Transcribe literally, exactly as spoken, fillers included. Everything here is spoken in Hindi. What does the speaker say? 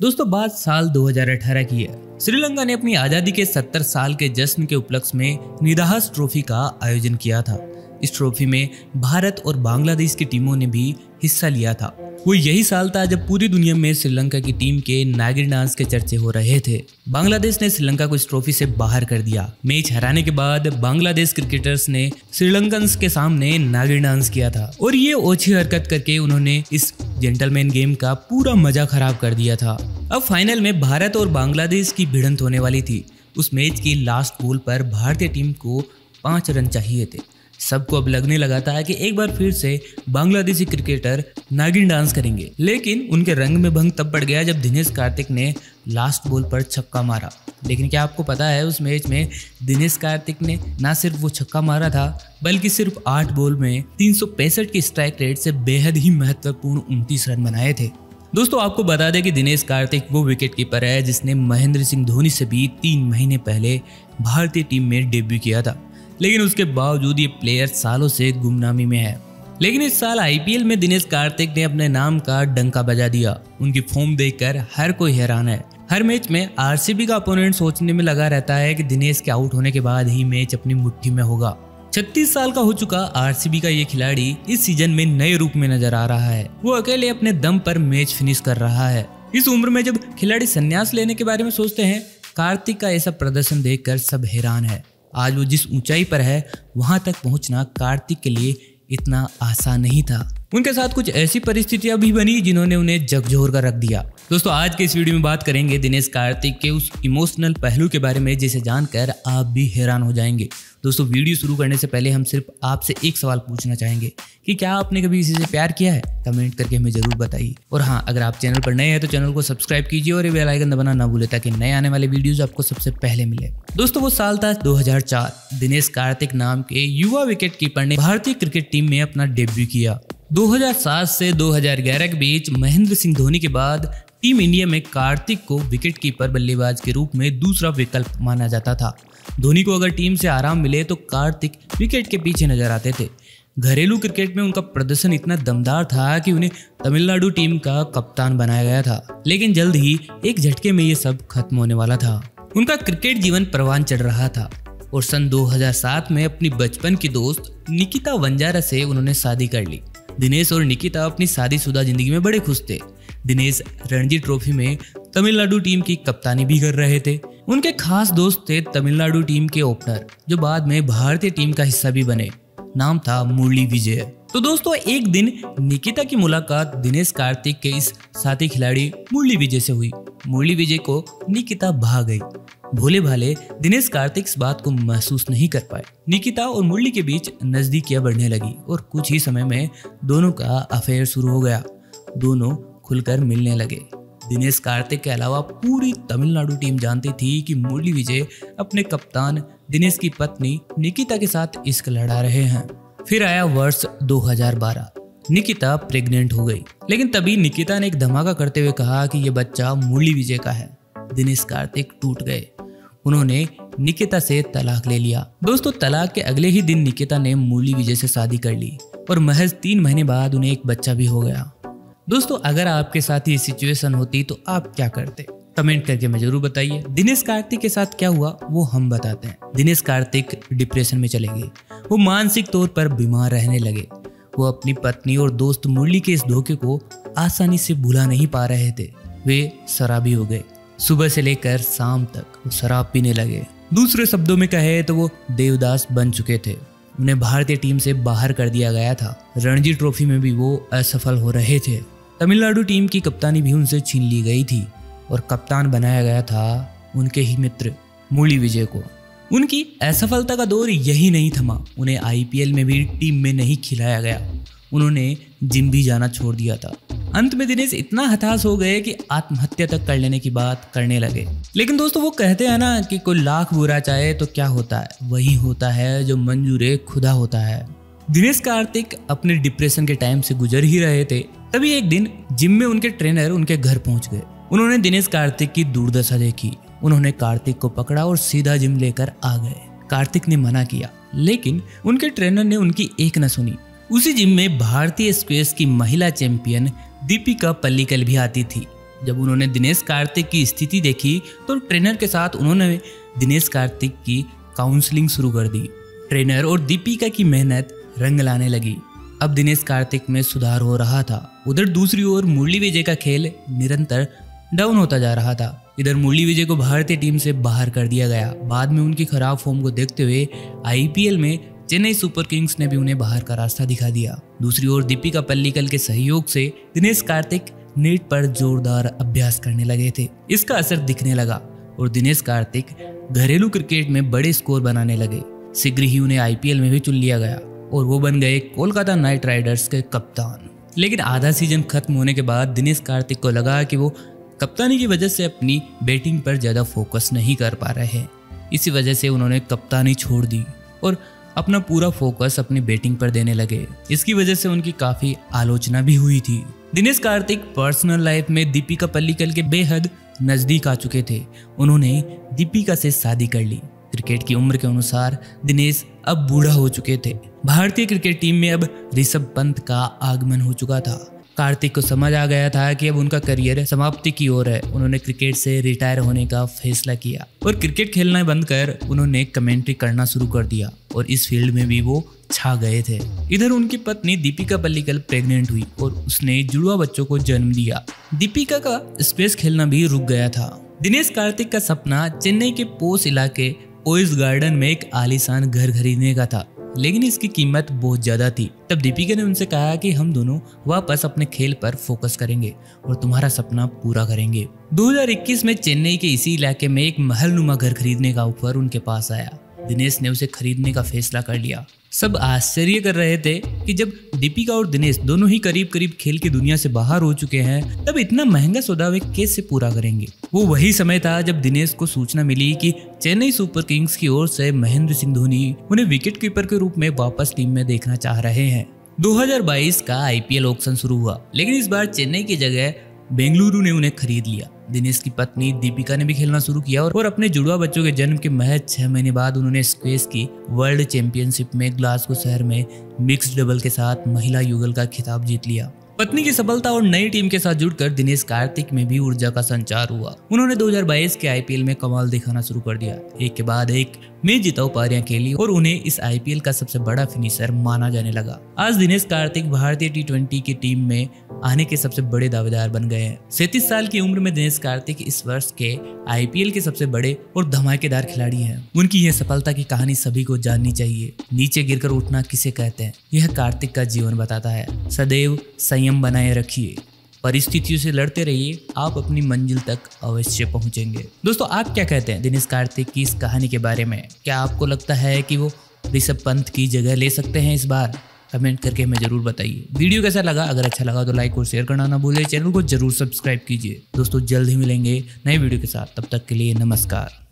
दोस्तों बात साल दो हज़ार अठारह की है। श्रीलंका ने अपनी आजादी के सत्तर साल के जश्न के उपलक्ष्य में निदाहस ट्रॉफी का आयोजन किया था। इस ट्रॉफी में भारत और बांग्लादेश की टीमों ने भी हिस्सा लिया था। वो यही साल था जब पूरी दुनिया में श्रीलंका की टीम के नागिर डांस के चर्चे हो रहे थे। बांग्लादेश ने श्रीलंका को इस ट्रॉफी से बाहर कर दिया। मैच हराने के बाद बांग्लादेश क्रिकेटर्स ने श्रीलंकन्स के सामने नागिर डांस किया था और ये ओछी हरकत करके उन्होंने इस जेंटलमैन गेम का पूरा मजा खराब कर दिया था। अब फाइनल में भारत और बांग्लादेश की भिड़ंत होने वाली थी। उस मैच की लास्ट बॉल पर भारतीय टीम को पाँच रन चाहिए थे। सबको अब लगने लगा था कि एक बार फिर से बांग्लादेशी क्रिकेटर नागिन डांस करेंगे, लेकिन उनके रंग में भंग तब पड़ गया जब दिनेश कार्तिक ने लास्ट बॉल पर छक्का मारा। लेकिन क्या आपको पता है उस मैच में दिनेश कार्तिक ने ना सिर्फ वो छक्का मारा था, बल्कि सिर्फ आठ बॉल में तीन सौ पैंसठ की स्ट्राइक रेट से बेहद ही महत्वपूर्ण उनतीस रन बनाए थे। दोस्तों आपको बता दें कि दिनेश कार्तिक वो विकेटकीपर है जिसने महेंद्र सिंह धोनी से भी तीन महीने पहले भारतीय टीम में डेब्यू किया था, लेकिन उसके बावजूद ये प्लेयर सालों से गुमनामी में है। लेकिन इस साल आईपीएल में दिनेश कार्तिक ने अपने नाम का डंका बजा दिया। उनकी फॉर्म देखकर हर कोई हैरान है। हर मैच में आरसीबी का अपोनेंट सोचने में लगा रहता है कि दिनेश के आउट होने के बाद ही मैच अपनी मुट्ठी में होगा। छत्तीस साल का हो चुका आरसीबी का ये खिलाड़ी इस सीजन में नए रूप में नजर आ रहा है। वो अकेले अपने दम पर मैच फिनिश कर रहा है। इस उम्र में जब खिलाड़ी संन्यास लेने के बारे में सोचते हैं, कार्तिक का ऐसा प्रदर्शन देखकर सब हैरान है। आज वो जिस ऊंचाई पर है वहां तक पहुंचना कार्तिक के लिए इतना आसान नहीं था। उनके साथ कुछ ऐसी परिस्थितियां भी बनी जिन्होंने उन्हें झकझोर कर रख दिया। दोस्तों आज के इस वीडियो में बात करेंगे दिनेश कार्तिक के उस इमोशनल पहलू के बारे में जिसे जानकर आप भी हैरान हो जाएंगे। दोस्तों वीडियो शुरू करने से पहले हम सिर्फ आपसे एक सवाल पूछना चाहेंगे कि क्या आपने कभी किसी से प्यार किया है? कमेंट करके हमें जरूर बताइए। और हाँ, अगर आप चैनल पर नए हैं तो चैनल को सब्सक्राइब कीजिए और ये बेल आइकन दबाना ना भूलें ताकि नए आने वाले वीडियोस आपको सबसे पहले मिले। दोस्तों वो साल था दो हज़ार चार। दिनेश कार्तिक नाम के युवा विकेटकीपर ने भारतीय क्रिकेट टीम में अपना डेब्यू किया। दो हज़ार सात से दो हज़ार ग्यारह के बीच महेंद्र सिंह धोनी के बाद टीम इंडिया में कार्तिक को विकेटकीपर बल्लेबाज के रूप में दूसरा विकल्प माना जाता था। धोनी को अगर टीम से आराम मिले तो कार्तिक विकेट के पीछे नजर आते थे। घरेलू क्रिकेट में उनका प्रदर्शन इतना दमदार था कि उन्हें तमिलनाडु टीम का कप्तान बनाया गया था। लेकिन जल्द ही एक झटके में ये सब खत्म होने वाला था। उनका क्रिकेट जीवन परवान चढ़ रहा था और सन दो हज़ार सात में अपनी बचपन की दोस्त निकिता वंजारा से उन्होंने शादी कर ली। दिनेश और निकिता अपनी शादीशुदा जिंदगी में बड़े खुश थे। दिनेश रणजी ट्रॉफी में तमिलनाडु टीम की कप्तानी भी कर रहे थे। उनके खास दोस्त थे तमिलनाडु टीम के ओपनर जो बाद में भारतीय टीम का हिस्सा भी बने। नाम था मुरली विजय। तो दोस्तों एक दिन निकिता की मुलाकात दिनेश कार्तिक के इस साथी खिलाड़ी मुरली विजय से हुई। मुरली विजय को निकिता भा गई। भोले भाले दिनेश कार्तिक इस बात को महसूस नहीं कर पाए। निकिता और मुरली के बीच नजदीकियां बढ़ने लगी और कुछ ही समय में दोनों का अफेयर शुरू हो गया। दोनों खुलकर मिलने लगे। दिनेश कार्तिक के अलावा पूरी तमिलनाडु टीम जानती थी कि मुरली विजय अपने कप्तान दिनेश की पत्नी निकिता के साथ इश्क लड़ा रहे हैं। फिर आया वर्ष दो हज़ार बारह। निकिता प्रेग्नेंट हो गई, लेकिन तभी निकिता ने एक धमाका करते हुए कहा कि यह बच्चा मुरली विजय का है। दिनेश कार्तिक टूट गए। उन्होंने निकिता से तलाक ले लिया। दोस्तों तलाक के अगले ही दिन निकिता ने मुरली विजय से शादी कर ली और महज तीन महीने बाद उन्हें एक बच्चा भी हो गया। दोस्तों अगर आपके साथ ये सिचुएशन होती तो आप क्या करते? कमेंट करके हमें जरूर बताइए। दिनेश कार्तिक के साथ क्या हुआ वो हम बताते हैं। दिनेश कार्तिक डिप्रेशन में चले गए। वो मानसिक तौर पर बीमार रहने लगे। वो अपनी पत्नी और दोस्त मुरली के इस धोखे को आसानी से भुला नहीं पा रहे थे। वे शराबी हो गए। सुबह से लेकर शाम तक वो शराब पीने लगे। दूसरे शब्दों में कहे तो वो देवदास बन चुके थे। उन्हें भारतीय टीम से बाहर कर दिया गया था। रणजी ट्रॉफी में भी वो असफल हो रहे थे। तमिलनाडु टीम की कप्तानी भी उनसे छीन ली गई थी और कप्तान बनाया गया था उनके ही मित्र मुरली विजय को। उनकी असफलता का दौर यही नहीं थमा। उन्हें आईपीएल में भी टीम में नहीं खिलाया गया। उन्होंने जिम भी जाना छोड़ दिया था। अंत में दिनेश इतना हताश हो गए कि आत्महत्या तक कर लेने की बात करने लगे। लेकिन दोस्तों वो कहते हैं ना कि कोई लाख बुरा चाहे तो क्या होता है, वही होता है जो मंजूरे खुदा होता है। दिनेश कार्तिक अपने डिप्रेशन के टाइम से गुजर ही रहे थे। तभी एक दिन जिम में उनके ट्रेनर उनके घर पहुंच गए। उन्होंने दिनेश कार्तिक की दुर्दशा देखी। उन्होंने कार्तिक को पकड़ा और सीधा जिम लेकर आ गए। कार्तिक ने मना किया, लेकिन उनके ट्रेनर ने उनकी एक न सुनी। उसी जिम में भारतीय स्क्वैश की महिला चैंपियन दीपिका पल्लीकल भी आती थी। जब उन्होंने दिनेश कार्तिक की स्थिति देखी तो ट्रेनर के साथ उन्होंने दिनेश कार्तिक की काउंसलिंग शुरू कर दी। ट्रेनर और दीपिका की मेहनत रंग लाने लगी। अब दिनेश कार्तिक में सुधार हो रहा था। उधर दूसरी ओर मुरली विजय का खेल निरंतर डाउन होता जा रहा था। इधर मुरली विजय को भारतीय टीम से बाहर कर दिया गया। बाद में उनकी खराब फॉर्म को देखते हुए आईपीएल में चेन्नई सुपर किंग्स ने भी उन्हें बाहर का रास्ता दिखा दिया। दूसरी ओर दीपिका पल्लीकल के सहयोग से दिनेश कार्तिक नेट पर जोरदार अभ्यास करने लगे थे। इसका असर दिखने लगा और दिनेश कार्तिक घरेलू क्रिकेट में बड़े स्कोर बनाने लगे। शीघ्र ही उन्हें आईपीएल में भी चुन लिया गया और वो बन गए कोलकाता नाइट राइडर्स के कप्तान। लेकिन आधा सीजन खत्म होने के बाद दिनेश कार्तिक को लगा कि वो कप्तानी की वजह से अपनी बैटिंग पर ज़्यादा फोकस नहीं कर पा रहे हैं। इसी वजह से उन्होंने कप्तानी छोड़ दी और अपना पूरा फोकस अपनी बैटिंग पर देने लगे। इसकी वजह से उनकी काफ़ी आलोचना भी हुई थी। दिनेश कार्तिक पर्सनल लाइफ में दीपिका पल्लीकल के बेहद नज़दीक आ चुके थे। उन्होंने दीपिका से शादी कर ली। क्रिकेट की उम्र के अनुसार दिनेश अब बूढ़ा हो चुके थे। भारतीय क्रिकेट टीम में अब ऋषभ पंत का आगमन हो चुका था। कार्तिक को समझ आ गया था कि अब उनका करियर समाप्ति की ओर है। उन्होंने क्रिकेट से रिटायर होने का फैसला किया और क्रिकेट खेलना बंद कर उन्होंने कमेंट्री करना शुरू कर दिया और इस फील्ड में भी वो छा गए थे। इधर उनकी पत्नी दीपिका पल्लीकल प्रेग्नेंट हुई और उसने जुड़वा बच्चों को जन्म दिया। दीपिका का स्पेस खेलना भी रुक गया था। दिनेश कार्तिक का सपना चेन्नई के पोस इलाके ओइस गार्डन में एक आलीशान घर खरीदने का था, लेकिन इसकी कीमत बहुत ज़्यादा थी। तब दीपिका ने उनसे कहा कि हम दोनों वापस अपने खेल पर फोकस करेंगे और तुम्हारा सपना पूरा करेंगे। दो हज़ार इक्कीस में चेन्नई के इसी इलाके में एक महलनुमा घर खरीदने का ऑफर उनके पास आया। दिनेश ने उसे खरीदने का फैसला कर लिया। सब आश्चर्य कर रहे थे कि जब दीपिका और दिनेश दोनों ही करीब करीब खेल की दुनिया से बाहर हो चुके हैं, तब इतना महंगा सौदा वे कैसे पूरा करेंगे। वो वही समय था जब दिनेश को सूचना मिली कि चेन्नई सुपर किंग्स की ओर से महेंद्र सिंह धोनी उन्हें विकेट कीपर के रूप में वापस टीम में देखना चाह रहे हैं। दो हज़ार बाईस का आईपीएल ऑक्शन शुरू हुआ, लेकिन इस बार चेन्नई की जगह बेंगलुरु ने उन्हें खरीद लिया। दिनेश की पत्नी दीपिका ने भी खेलना शुरू किया और अपने जुड़वा बच्चों के जन्म के महज छह महीने बाद उन्होंने स्क्वैश की वर्ल्ड चैंपियनशिप में ग्लासगो शहर में मिक्स्ड डबल के साथ महिला युगल का खिताब जीत लिया। पत्नी की सफलता और नई टीम के साथ जुड़कर दिनेश कार्तिक में भी ऊर्जा का संचार हुआ। उन्होंने दो हज़ार बाईस के आईपीएल में कमाल दिखाना शुरू कर दिया। एक के बाद एक मैच जिताऊ पारियां खेली और उन्हें इस आईपीएल का सबसे बड़ा फिनिशर माना जाने लगा। आज दिनेश कार्तिक भारतीय टी ट्वेंटी की टीम में आने के सबसे बड़े दावेदार बन गए हैं। सैंतीस साल की उम्र में दिनेश कार्तिक इस वर्ष के आईपीएल के सबसे बड़े और धमाकेदार खिलाड़ी हैं। उनकी यह सफलता की कहानी सभी को जाननी चाहिए। नीचे गिरकर उठना किसे कहते हैं, यह कार्तिक का जीवन बताता है। सदैव संयम बनाए रखिए, परिस्थितियों से लड़ते रहिए, आप अपनी मंजिल तक अवश्य पहुंचेंगे। दोस्तों, आप क्या कहते हैं दिनेश कार्तिक की इस कहानी के बारे में? क्या आपको लगता है कि वो ऋषभ पंत की जगह ले सकते हैं इस बार? कमेंट करके हमें जरूर बताइए। वीडियो कैसा लगा? अगर अच्छा लगा तो लाइक और शेयर करना ना भूलें। चैनल को जरूर सब्सक्राइब कीजिए। दोस्तों, जल्द ही मिलेंगे नए वीडियो के साथ। तब तक के लिए नमस्कार।